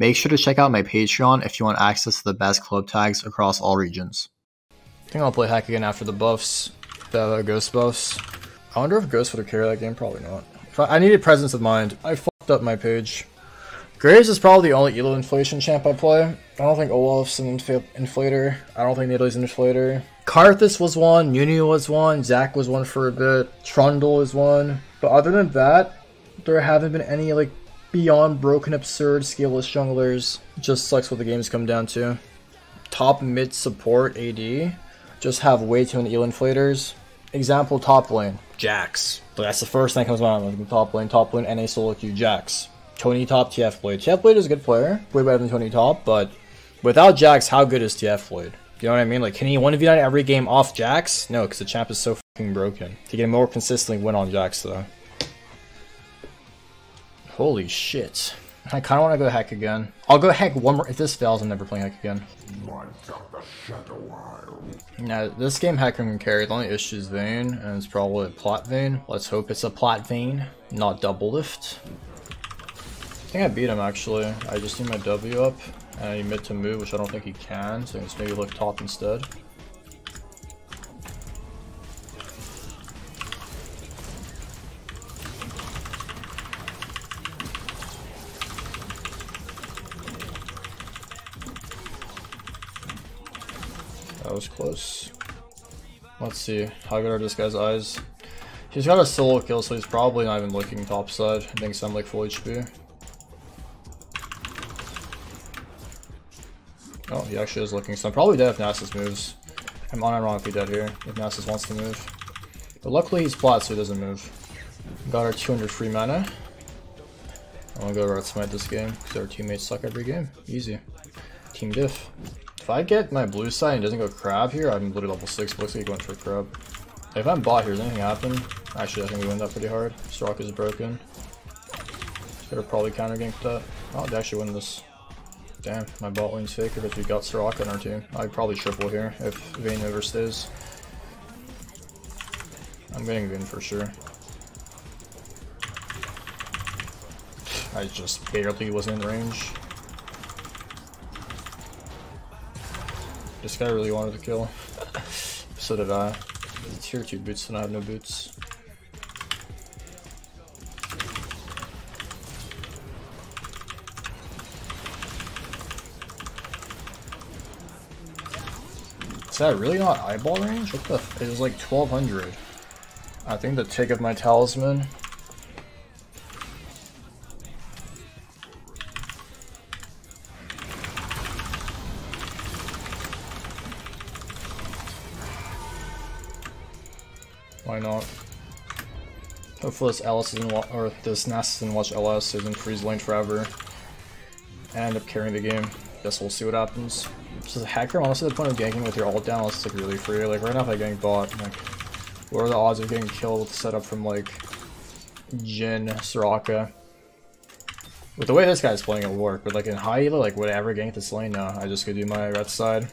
Make sure to check out my Patreon if you want access to the best club tags across all regions. I think I'll play hack again after the buffs, the ghost buffs. I wonder if ghosts would have carried that game, probably not. I needed presence of mind. I fucked up my page. Graves is probably the only elo inflation champ I play. I don't think Olaf's an inflator. I don't think Natalie's an inflator. Karthus was one, Nunu was one, Zach was one for a bit, Trundle is one. But other than that, there haven't been any like beyond broken absurd scaleless junglers. Just sucks what the game's come down to. Top mid support AD just have way too many elo inflators. Example, top lane, Jax. That's the first thing that comes to mind. Like, top lane, NA solo queue, Jax. Tony Top, TF Blade. TF Blade is a good player, way better than Tony Top, but without Jax, how good is TF Blade? You know what I mean? Like, can he 1v9 every game off Jax? No, because the champ is so fucking broken. To get a more consistently win on Jax, though. Holy shit. I kind of want to go hack again. I'll go hack one more. If this fails, I'm never playing hack again. Now, this game hacking can carry. The only issue is Vayne, and it's probably a plot Vayne. Let's hope it's a plot Vayne, not double lift. I think I beat him actually. I just need my W up and I mid to move, which I don't think he can, so it's maybe lift top instead. That was close. Let's see, how good are this guy's eyes? He's got a solo kill, so he's probably not even looking topside. I think I'm like full HP. Oh, he actually is looking, so I'm probably dead if Nasus moves. I'm unironically dead here, if Nasus wants to move. But luckily he's flat, so he doesn't move. Got our 200 free mana. I'm gonna go Red Smite this game, because our teammates suck every game. Easy. Team diff. If I get my blue side and doesn't go crab here, I'm literally level 6, but looks like he's going for a crab. If I'm bot here, does anything happen? Actually, I think we win that pretty hard. Soraka's broken. Could have probably counter ganked that. Oh, they actually win this. Damn, my bot lane's fake because we got Soraka on our team. I'd probably triple here if Vayne overstays. I'm getting Vayne for sure. I just barely wasn't in range. This guy really wanted to kill. So did I. It's tier 2 boots and I have no boots. Is that really not eyeball range? What the f? It was like 1200. I think the tick of my talisman. Why not? Hopefully this LS doesn't watch, or this Nasus doesn't watch LS, so it doesn't freeze lane forever. I end up carrying the game. Guess we'll see what happens. So the hacker, honestly, the point of ganking with your ult down is like really free. Like right now, if I gank bot, like what are the odds of getting killed with the setup from like Jhin, Soraka? With the way this guy's playing, it'll work. But like in high elo, like whatever gank this lane now, I just could do my red side.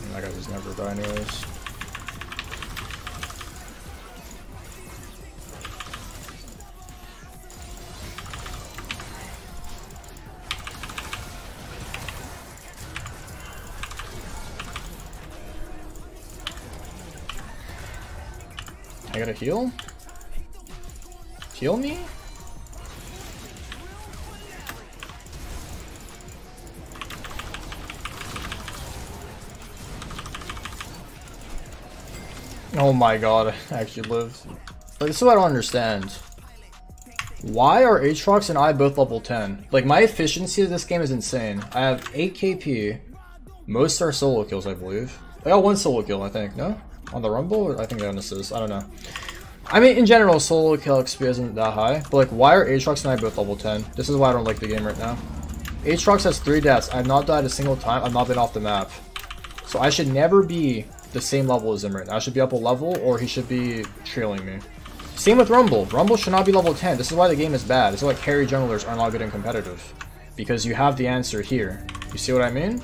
And that guy was never die anyways. I gotta heal? Heal me? Oh my god, I actually lived. Like, this is what I don't understand. Why are Aatrox and I both level 10? Like, my efficiency of this game is insane. I have 8 KP. Most are solo kills, I believe. I got one solo kill, I think, no? On the Rumble? Or I think on Nasus. I don't know. I mean, in general, solo kill XP isn't that high. But, like, why are Aatrox and I both level 10? This is why I don't like the game right now. Aatrox has 3 deaths. I've not died a single time. I've not been off the map. So I should never be the same level as him right now. I should be up a level, or he should be trailing me. Same with Rumble. Rumble should not be level 10. This is why the game is bad. This is why carry junglers are not good and competitive. Because you have the answer here. You see what I mean?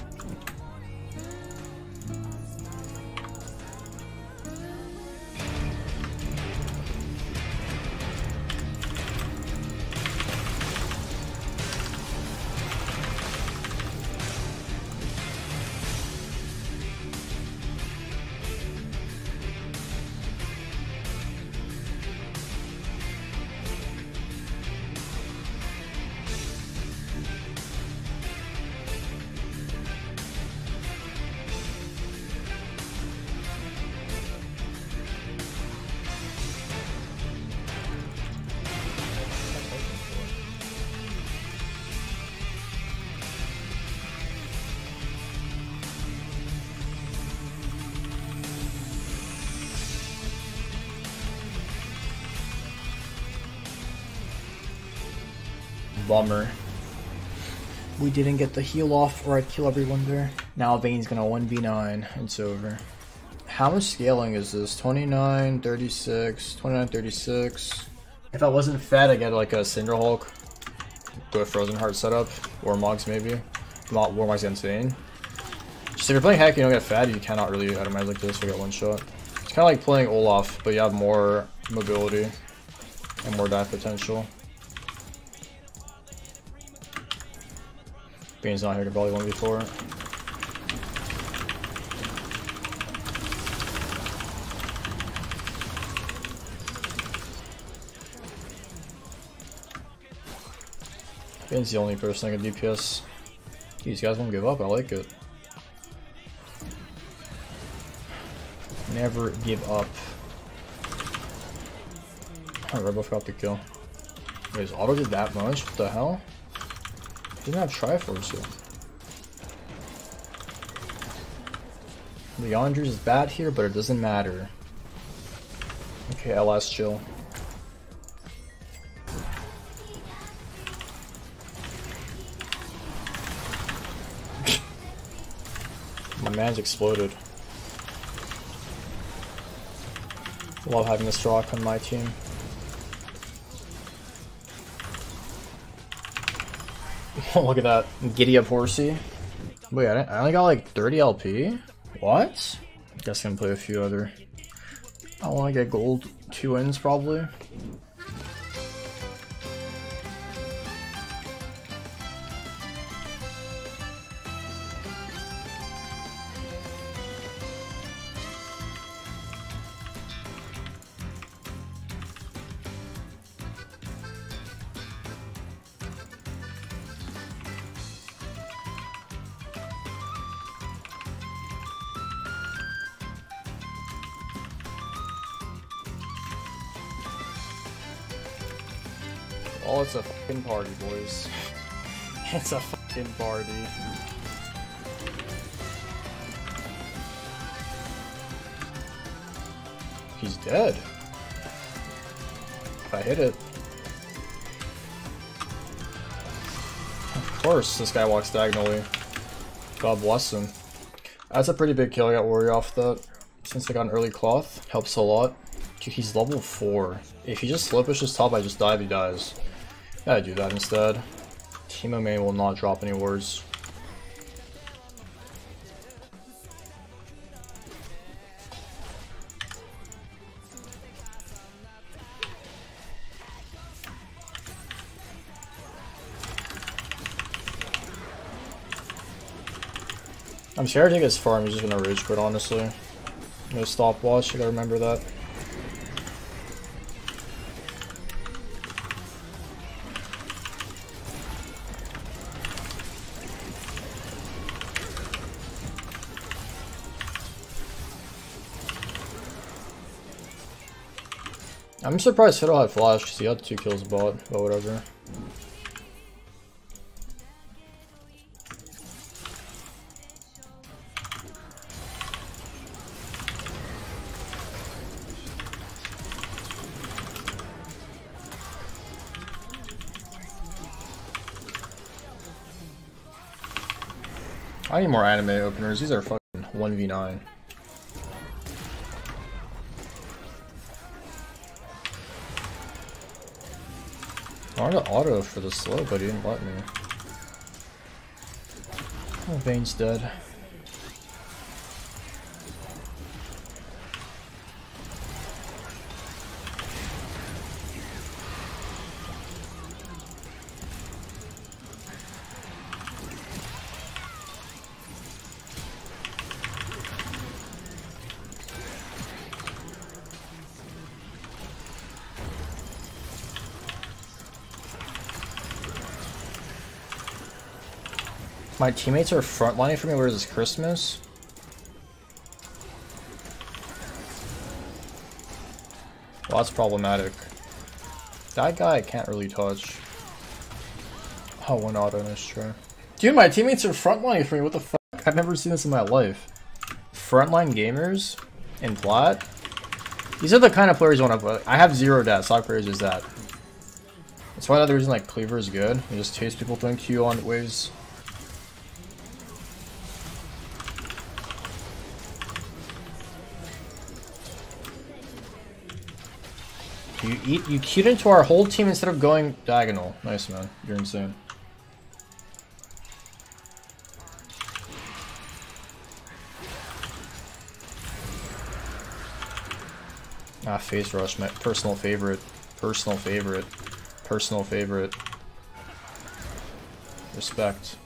bummer. We didn't get the heal off or I'd kill everyone there. Now Vayne's gonna 1v9. It's over. How much scaling is this? 29, 36, 29, 36. If I wasn't fat, I'd get like a Cinder Hulk. Do a Frozen Heart setup. Warmogs maybe. Not Warmogs against Vayne. Just if you're playing Hack, you don't get fat, you cannot really itemize like this or get one shot. It's kind of like playing Olaf, but you have more mobility and more dive potential. Vayne's not here to probably 1v4. Vayne's the only person I can DPS. These guys won't give up, I like it. Never give up. Oh, Rebel forgot the kill. Wait, his auto did that much? What the hell? He didn't have Triforce yet. Leandre's is bad here, but it doesn't matter. Okay, LS chill. My man's exploded. Love having this rock on my team. Look at that. Giddy up horsey. Wait, I only got like 30 LP? What? I guess I'm gonna play a few other. I wanna get gold 2 wins probably. Oh, it's a fucking party, boys. It's a fucking party. He's dead. If I hit it. Of course, this guy walks diagonally. God bless him. That's a pretty big kill. I got Warrior off that. Since I got an early cloth, helps a lot. Dude, he's level 4. If he just slip pushes top, I just dive, he dies. Gotta do that instead. Team MA will not drop any wards. I'm scared to get his farm, he's just gonna rage quit, honestly. No stopwatch, you gotta remember that. I'm surprised Fiddle had flash because he had 2 kills bot, but whatever. I need more anime openers, these are fucking 1v9. I wanted to auto for the slow, but he didn't let me. Oh, Vayne's dead. My teammates are frontlining for me, where is this Christmas? Well, that's problematic. That guy I can't really touch. Oh, one auto, nice try. Dude, my teammates are frontlining for me, what the fuck? I've never seen this in my life. Frontline gamers in Vlad? These are the kind of players you want to play. I have 0 deaths, how crazy is that? That's why another reason like Cleaver is good. You just chase people doing Q on waves. You queued into our whole team instead of going diagonal. Nice, man. You're insane. Ah, face rush, my personal favorite. Personal favorite. Personal favorite. Respect.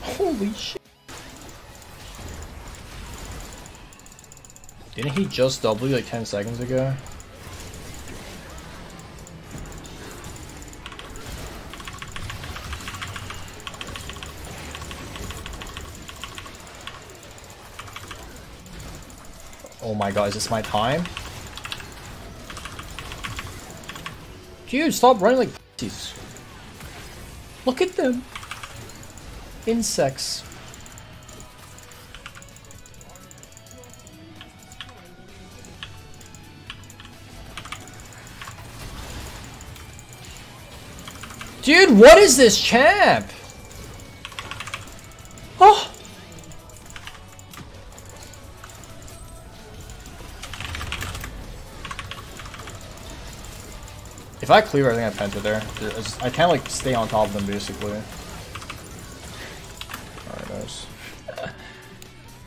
Holy shit. Didn't he just W like 10 seconds ago? Oh my god, is this my time? Dude, stop running like pussies. Look at them. Insects. Dude, what is this champ? Oh! If I clear, I think I penta there. I can't like stay on top of them basically. Alright, nice.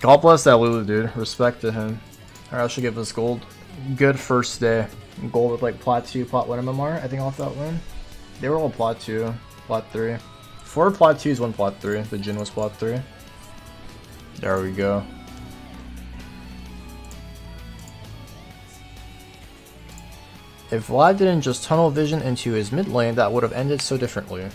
God bless that Lulu, dude. Respect to him. Alright, I should give this gold. Good first day. Gold with like plot 2, plot 1 MMR. I think I'll have that win. They were all plot 2, plot 3. 4 plot 2s, 1 plot 3. The Jhin was plot 3. There we go. If Vlad didn't just tunnel vision into his mid lane, that would have ended so differently.